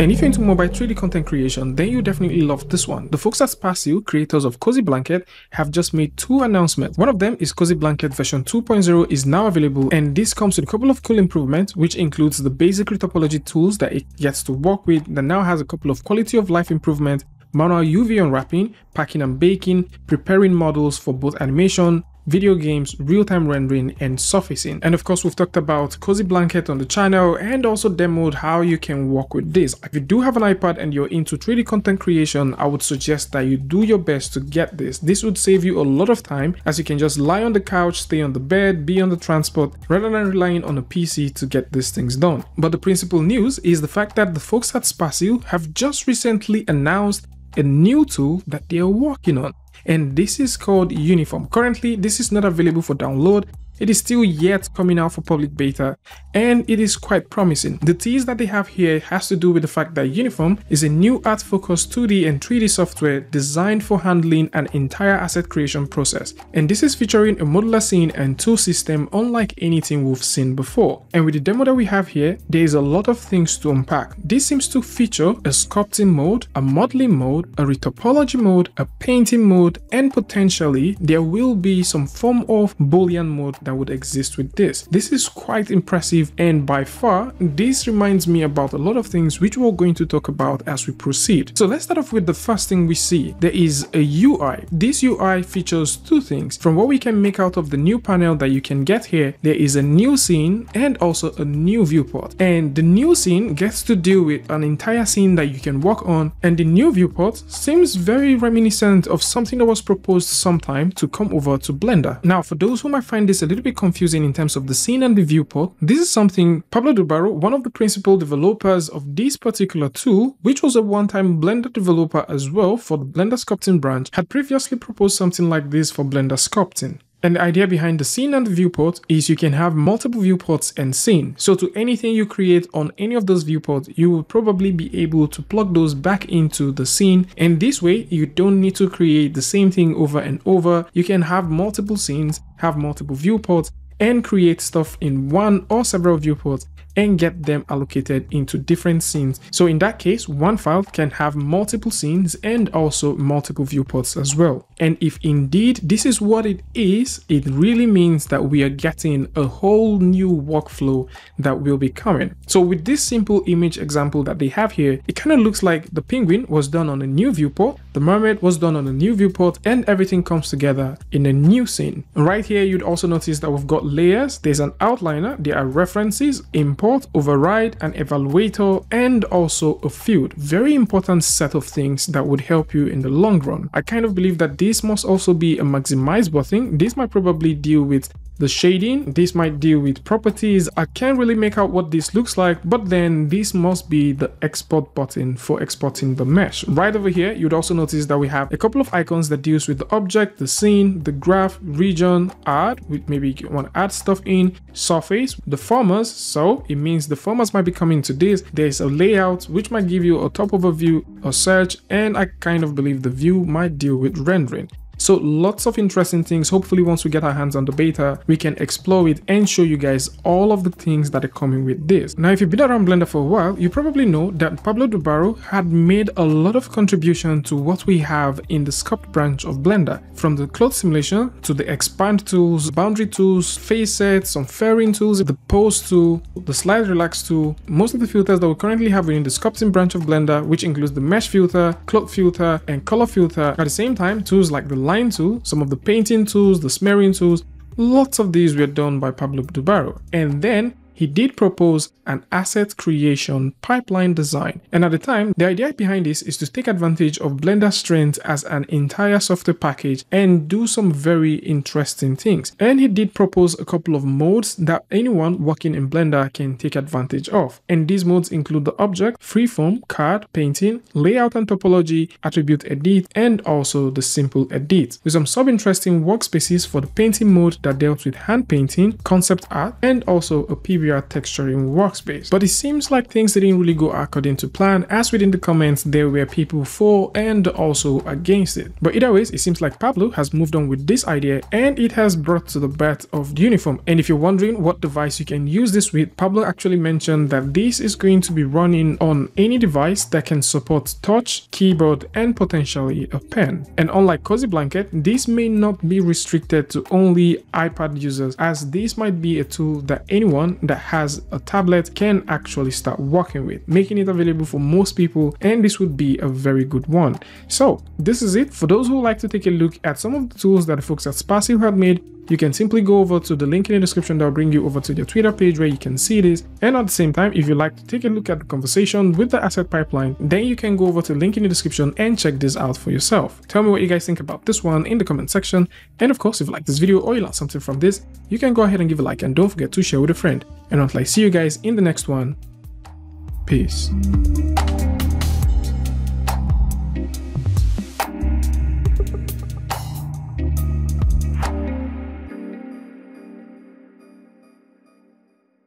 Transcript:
And if you're into mobile 3D content creation, then you definitely love this one. The folks at Sparseal, creators of Cozy Blanket, have just made two announcements. One of them is Cozy Blanket version 2.0 is now available, and this comes with a couple of cool improvements, which includes the basic topology tools that it gets to work with, that now has a couple of quality of life improvements, manual UV unwrapping, packing and baking, preparing models for both animation, video games, real-time rendering, and surfacing. And of course, we've talked about Cozy Blanket on the channel and also demoed how you can work with this. If you do have an iPad and you're into 3D content creation, I would suggest that you do your best to get this. This would save you a lot of time, as you can just lie on the couch, stay on the bed, be on the transport, rather than relying on a PC to get these things done. But the principal news is the fact that the folks at Sparseal have just recently announced a new tool that they are working on. And this is called Uniform. Currently, this is not available for download. It is still yet coming out for public beta, and it is quite promising. The tease that they have here has to do with the fact that Uniform is a new art-focused 2D and 3D software designed for handling an entire asset creation process. And this is featuring a modular scene and tool system unlike anything we've seen before. And with the demo that we have here, there is a lot of things to unpack. This seems to feature a sculpting mode, a modeling mode, a retopology mode, a painting mode, and potentially there will be some form of Boolean mode that would exist with this. This is quite impressive, and by far this reminds me about a lot of things which we're going to talk about as we proceed. So let's start off with the first thing we see. There is a UI. This UI features two things. From what we can make out of the new panel that you can get here, there is a new scene and also a new viewport. And the new scene gets to deal with an entire scene that you can work on, and the new viewport seems very reminiscent of something that was proposed sometime to come over to Blender. Now, for those who might find this a little bit confusing in terms of the scene and the viewport, this is something Pablo Dobarro, one of the principal developers of this particular tool, which was a one-time Blender developer as well for the Blender sculpting branch, had previously proposed something like this for Blender sculpting. And the idea behind the scene and the viewport is you can have multiple viewports and scene. So to anything you create on any of those viewports, you will probably be able to plug those back into the scene. And this way, you don't need to create the same thing over and over. You can have multiple scenes, have multiple viewports, and create stuff in one or several viewports and get them allocated into different scenes. So in that case, one file can have multiple scenes and also multiple viewports as well. And if indeed this is what it is, it really means that we are getting a whole new workflow that will be coming. So with this simple image example that they have here, it kind of looks like the penguin was done on a new viewport, the mermaid was done on a new viewport, and everything comes together in a new scene. Right here, you'd also notice that we've got layers, there's an outliner, there are references, import, override, an evaluator, and also a field. Very important set of things that would help you in the long run. I kind of believe that this must also be a maximize button. This might probably deal with the shading, this might deal with properties. I can't really make out what this looks like, but then this must be the export button for exporting the mesh. Right over here, you'd also notice that we have a couple of icons that deals with the object, the scene, the graph, region, add, with maybe you want to add stuff in, surface, the formers, so it means the formers might be coming to this. There's a layout, which might give you a top overview, a search, and I kind of believe the view might deal with rendering. So lots of interesting things. Hopefully once we get our hands on the beta, we can explore it and show you guys all of the things that are coming with this. Now, if you've been around Blender for a while, you probably know that Pablo Dobarro had made a lot of contribution to what we have in the sculpt branch of Blender, from the cloth simulation to the expand tools, boundary tools, face sets, some fairing tools, the pose tool, the slide relax tool, most of the filters that we currently have within the sculpting branch of Blender, which includes the mesh filter, cloth filter, and color filter. At the same time, tools like the line tool, some of the painting tools, the smearing tools, lots of these were done by Pablo Dobarro. And then he did propose an asset creation pipeline design. And at the time, the idea behind this is to take advantage of Blender's strength as an entire software package and do some very interesting things. And he did propose a couple of modes that anyone working in Blender can take advantage of. And these modes include the object, freeform, card, painting, layout and topology, attribute edit, and also the simple edit. With some sub-interesting workspaces for the painting mode that dealt with hand painting, concept art, and also a PBR VR texture in Workspace. But it seems like things didn't really go according to plan, as within the comments there were people for and also against it. But either ways, it seems like Pablo has moved on with this idea and it has brought to the birth of the Uniform. And if you're wondering what device you can use this with, Pablo actually mentioned that this is going to be running on any device that can support touch, keyboard, and potentially a pen. And unlike Cozy Blanket, this may not be restricted to only iPad users, as this might be a tool that anyone that has a tablet can actually start working with, making it available for most people, and this would be a very good one. So this is it. For those who like to take a look at some of the tools that the folks at Sparseal have made, you can simply go over to the link in the description that will bring you over to their Twitter page where you can see this. And at the same time, if you like to take a look at the conversation with the asset pipeline, then you can go over to the link in the description and check this out for yourself. Tell me what you guys think about this one in the comment section. And of course, if you like this video or you learned something from this, you can go ahead and give a like, and don't forget to share with a friend. And until I see you guys in the next one, peace.